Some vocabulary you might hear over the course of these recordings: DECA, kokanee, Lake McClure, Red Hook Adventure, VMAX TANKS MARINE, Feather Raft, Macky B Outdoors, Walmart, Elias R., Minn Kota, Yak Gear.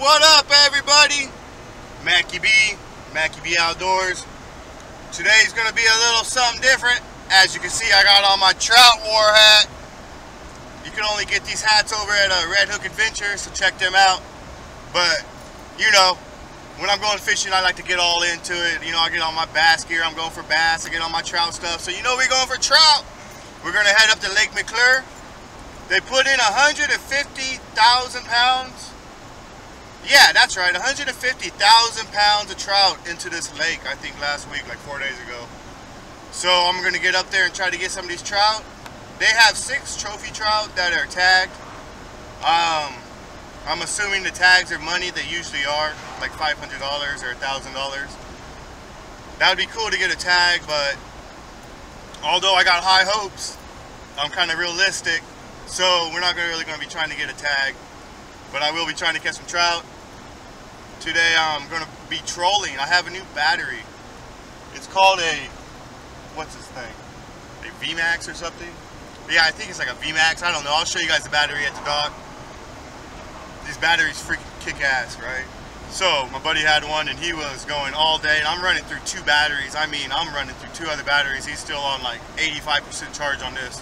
What up, everybody? Macky B Outdoors. Today's gonna be a little something different. As you can see, I got on my trout war hat. You can only get these hats over at Red Hook Adventure, so check them out. But you know, when I'm going fishing, I like to get all into it. You know, I get on my bass gear, I'm going for bass, I get on my trout stuff. So you know we're going for trout. We're gonna head up to Lake McClure. They put in 150,000 pounds. Yeah, that's right, 150,000 pounds of trout into this lake, I think last week, like 4 days ago. So I'm gonna get up there and try to get some of these trout. They have 6 trophy trout that are tagged. I'm assuming the tags are money. They usually are, like $500 or $1,000. That would be cool to get a tag, but although I got high hopes, I'm kind of realistic, so we're not really going to be trying to get a tag. But I will be trying to catch some trout. Today I'm going to be trolling. I have a new battery. It's called a, what's this thing? A VMAX or something? But yeah, I think it's like a VMAX. I don't know. I'll show you guys the battery at the dock. These batteries freaking kick ass, right? So my buddy had one and he was going all day, and I'm running through 2 batteries. I mean, I'm running through 2 other batteries. He's still on like 85% charge on this.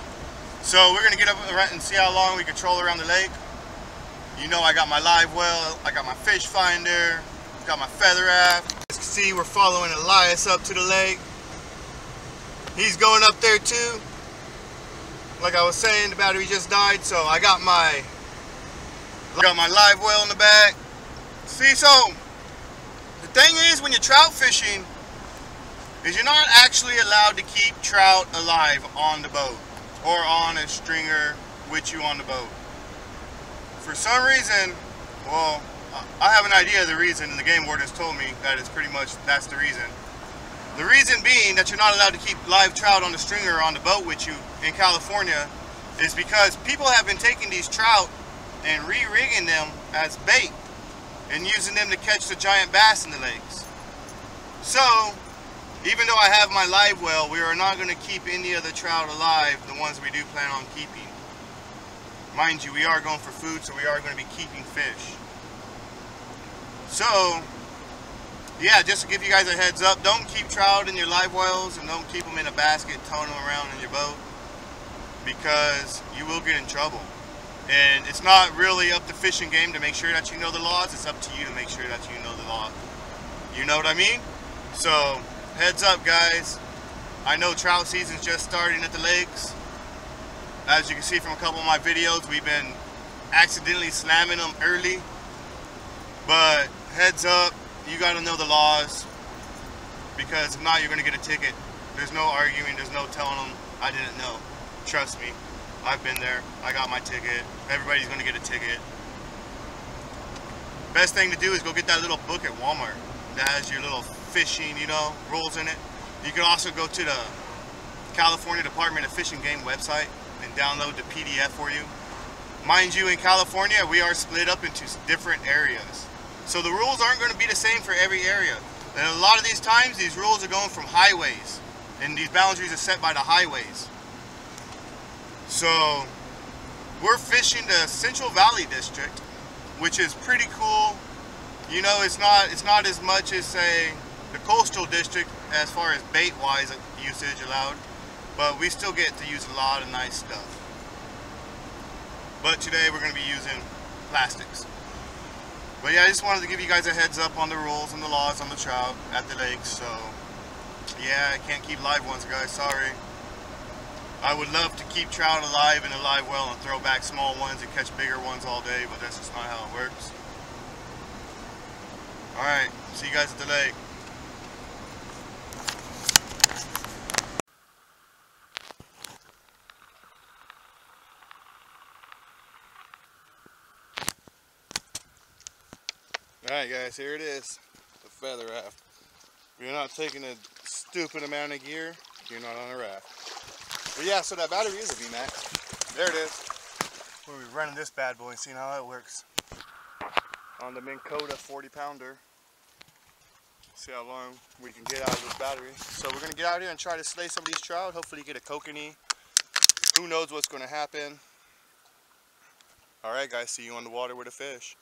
So we're gonna get up and see how long we can troll around the lake. You know, I got my live well, I got my fish finder, got my Feather Raft. As you can see, we're following Elias up to the lake. He's going up there too. Like I was saying, the battery just died, so I got my live well in the back. See, so the thing is, when you're trout fishing, is you're not actually allowed to keep trout alive on the boat or on a stringer with you on the boat. For some reason, well, I have an idea of the reason, and the game warden has told me that it's pretty much that's the reason. The reason being that you're not allowed to keep live trout on the stringer or on the boat with you in California is because people have been taking these trout and re-rigging them as bait and using them to catch the giant bass in the lakes. So even though I have my live well, we are not going to keep any of the trout alive, the ones we do plan on keeping. Mind you, we are going for food, so we are going to be keeping fish. So yeah, just to give you guys a heads up, don't keep trout in your live wells and don't keep them in a basket, towing them around in your boat, because you will get in trouble. And it's not really up to fishing game to make sure that you know the laws. It's up to you to make sure that you know the law. You know what I mean? So heads up, guys. I know trout season's just starting at the lakes. As you can see from a couple of my videos, we've been accidentally slamming them early. But heads up, you gotta know the laws, because if not, you're gonna get a ticket. There's no arguing, there's no telling them I didn't know. Trust me. I've been there. I got my ticket. Everybody's going to get a ticket. Best thing to do is go get that little book at Walmart that has your little fishing, you know, rules in it. You can also go to the California Department of Fish and Game website and download the PDF for you. Mind you, in California, we are split up into different areas. So the rules aren't going to be the same for every area. And a lot of these times, these rules are going from highways, and these boundaries are set by the highways. So we're fishing the Central Valley District, which is pretty cool. You know, it's not as much as, say, the coastal district as far as bait wise usage allowed, but we still get to use a lot of nice stuff. But today we're going to be using plastics. But yeah, I just wanted to give you guys a heads up on the rules and the laws on the trout at the lake. So yeah, I can't keep live ones, guys, sorry. I would love to keep trout alive in a live well and throw back small ones and catch bigger ones all day, but that's just not how it works. Alright, see you guys at the lake. Alright, guys, here it is, the Feather Raft. You're not taking a stupid amount of gear, you're not on a raft. But yeah, so that battery is a VMAX. There it is. We're going to be running this bad boy and seeing how that works. On the Minn Kota 40 pounder. See how long we can get out of this battery. So we're going to get out here and try to slay some of these trout. Hopefully get a kokanee. Who knows what's going to happen. Alright guys, see you on the water with a fish.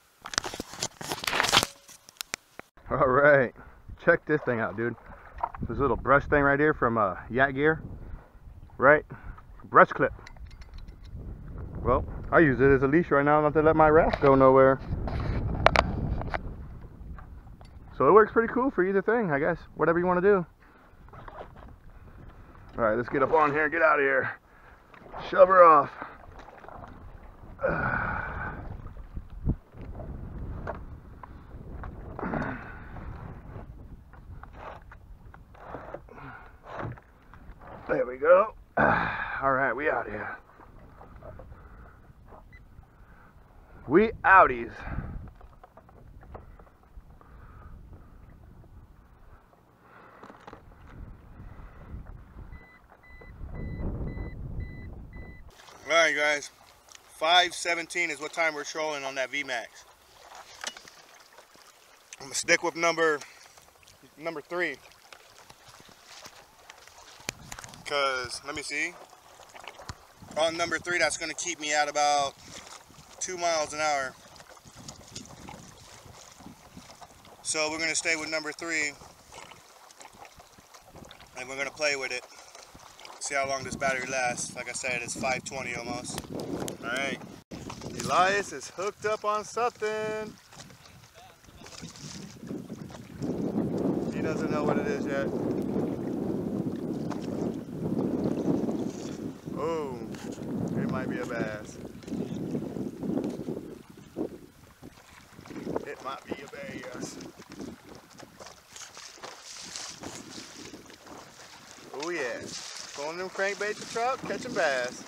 All right, check this thing out, dude. This little brush thing right here from Yak Gear, right? Brush clip. Well, I use it as a leash right now not to let my raft go nowhere. So it works pretty cool for either thing, I guess. Whatever you want to do. All right, let's get up on here and get out of here. Shove her off. There we go. All right, we out here. We outies. All right, guys, 5:17 is what time we're trolling on that VMAX. I'm gonna stick with number three. Because, let me see, on number three, that's gonna keep me at about 2 miles an hour. So we're gonna stay with number three, and we're gonna play with it. See how long this battery lasts. Like I said, it's 520 almost. All right, Elias is hooked up on something. He doesn't know what it is yet. Oh, it might be a bass. It might be a bass. Oh yeah. Pulling them crankbaits to trout, catching bass.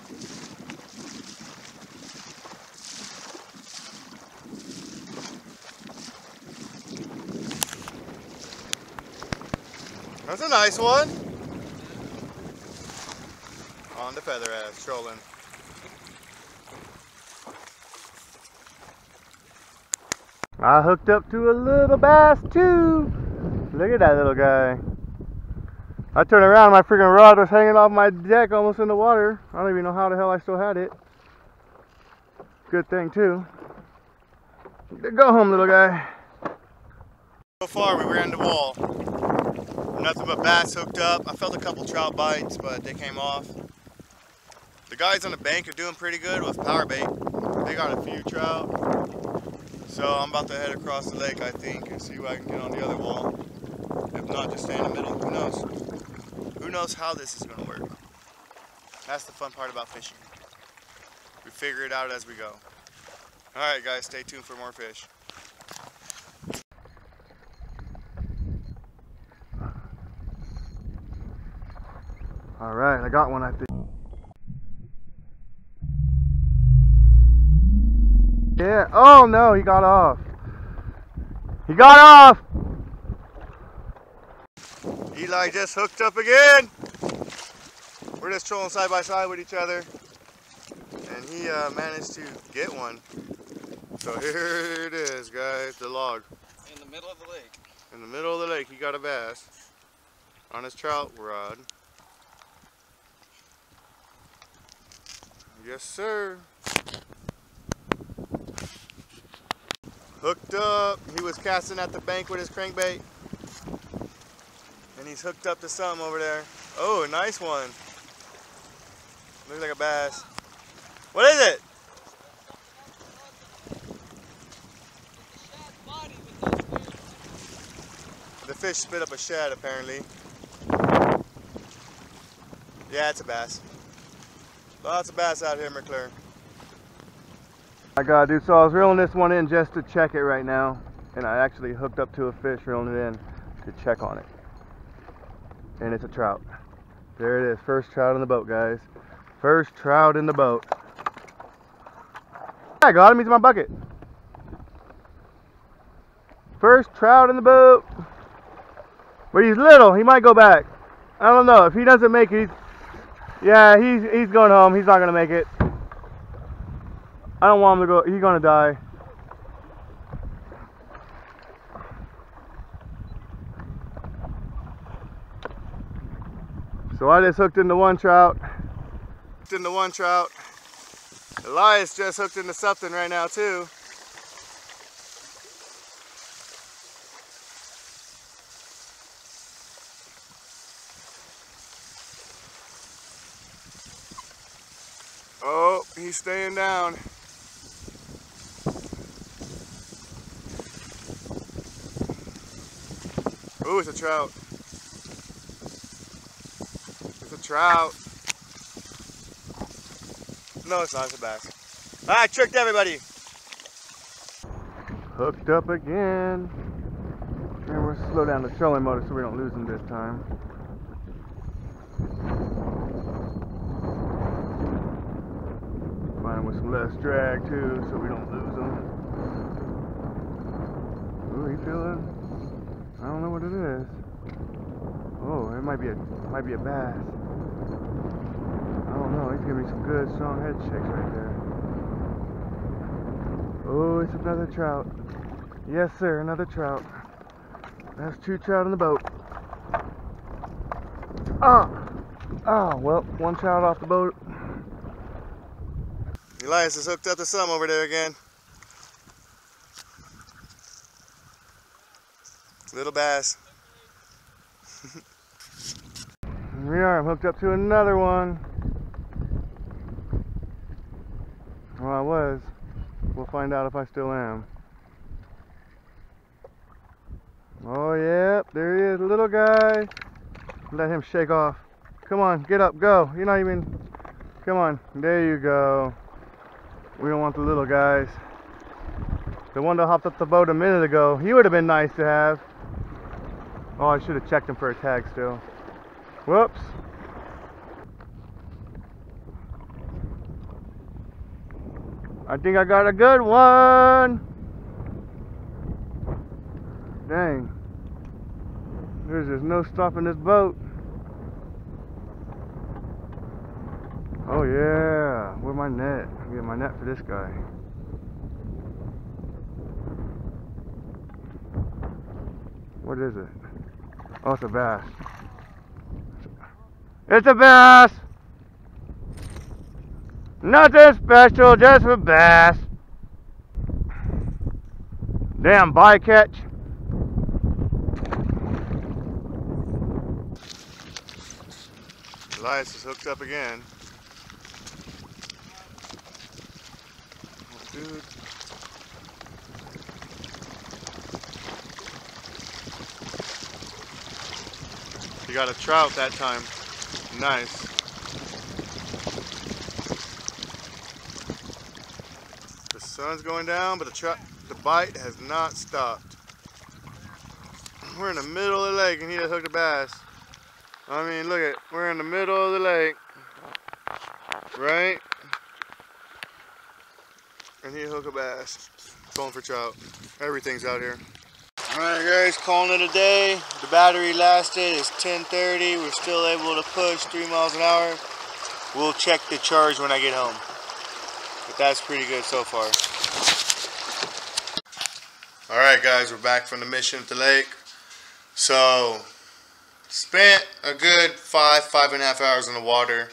That's a nice one. On the Feather Raft, trolling. I hooked up to a little bass too. Look at that little guy. I turned around, my freaking rod was hanging off my deck almost in the water. I don't even know how the hell I still had it. Good thing too. Go home, little guy. So far we ran the wall. Nothing but bass hooked up. I felt a couple trout bites, but they came off. The guys on the bank are doing pretty good with power bait. They got a few trout. So I'm about to head across the lake, I think, and see what I can get on the other wall. If not, just stay in the middle. Who knows? Who knows how this is going to work? That's the fun part about fishing. We figure it out as we go. Alright guys, stay tuned for more fish. Alright, I got one, I think. Yeah, oh no, he got off. He got off! Eli just hooked up again. We're just trolling side by side with each other, and he managed to get one. So here it is, guys, the log. In the middle of the lake. In the middle of the lake, he got a bass on his trout rod. Yes, sir. Hooked up. He was casting at the bank with his crankbait. He's hooked up to something over there. Oh, a nice one. Looks like a bass. What is it? The fish spit up a shad, apparently. Yeah, it's a bass. Lots of bass out here, McClure. My God, dude. So I was reeling this one in just to check it right now, and I actually hooked up to a fish, reeling it in to check on it. And it's a trout. There it is, first trout in the boat, guys. First trout in the boat. I got him, he's in my bucket. First trout in the boat. But he's little, he might go back. I don't know, if he doesn't make it, he's going home, he's not gonna make it. I don't want him to go, he's gonna die. So I just hooked into one trout. Hooked into one trout. Elias just hooked into something right now too. He's staying down. Ooh, it's a trout. It's a trout. No, it's not, it's a bass. Ah, I tricked everybody. Hooked up again. And we're slow down the trolling motor so we don't lose them this time. Find them with some less drag too so we don't lose them. Ooh, you feel it? I don't know what it is. Oh, it might be a bass. I don't know, he's giving me some good strong head shakes right there. Oh, it's another trout. Yes sir, another trout. That's two trout in the boat. Well, one trout off the boat. Elias is hooked up to some over there again. Little bass. Here we are, I'm hooked up to another one. Well, I was. We'll find out if I still am. Oh, yep, there he is, little guy. Let him shake off. Come on, get up, go. You're not even, come on, there you go. We don't want the little guys. The one that hopped up the boat a minute ago, he would have been nice to have. Oh, I should have checked him for a tag still. Whoops. I think I got a good one. Dang. There's just no stopping this boat. Oh yeah, where's my net? I'll get my net for this guy. What is it? Oh, it's a bass. It's a bass! Nothing special, just a bass. Damn bycatch. Elias is hooked up again. Dude. You got a trout that time. Nice. The sun's going down, but the bite has not stopped. We're in the middle of the lake and he just hooked a bass. I mean, look at, we're in the middle of the lake, right? And he hooked a bass, going for trout. Everything's out here. All right, guys, calling it a day. The battery lasted, it's 10:30. We're still able to push 3 miles an hour. We'll check the charge when I get home. But that's pretty good so far. All right, guys, we're back from the mission at the lake. So, spent a good five and a half hours in the water.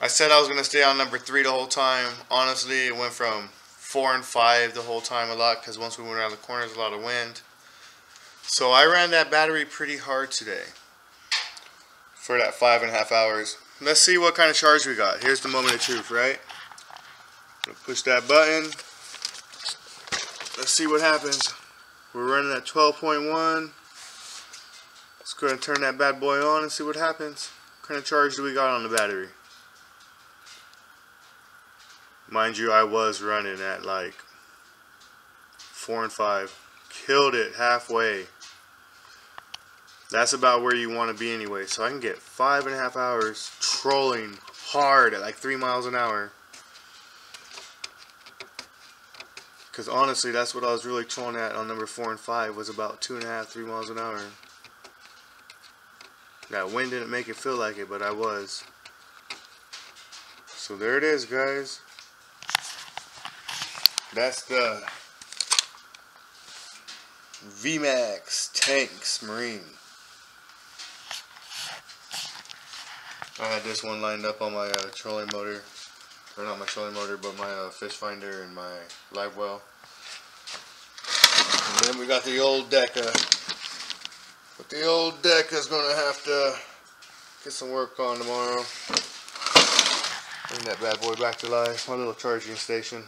I said I was gonna stay on number 3 the whole time. Honestly, it went from 4 and 5 the whole time a lot because once we went around the corners, a lot of wind. So I ran that battery pretty hard today for that 5 and a half hours. Let's see what kind of charge we got. Here's the moment of truth, right? I'm gonna push that button. Let's see what happens. We're running at 12.1. Let's go ahead and turn that bad boy on and see what happens. What kind of charge do we got on the battery? Mind you, I was running at like 4 and 5. Killed it halfway. That's about where you want to be anyway. So I can get 5 and a half hours trolling hard at like 3 miles an hour. Because honestly, that's what I was really trolling at on number 4 and 5 was about 2.5, 3 miles an hour. That wind didn't make it feel like it, but I was. So there it is, guys. That's the VMAX TANKS MARINE. I had this one lined up on my trolling motor. Or not my trolling motor, but my fish finder and my live well. And then we got the old DECA. But the old DECA is going to have to get some work on tomorrow. And that bad boy back to life. My little charging station.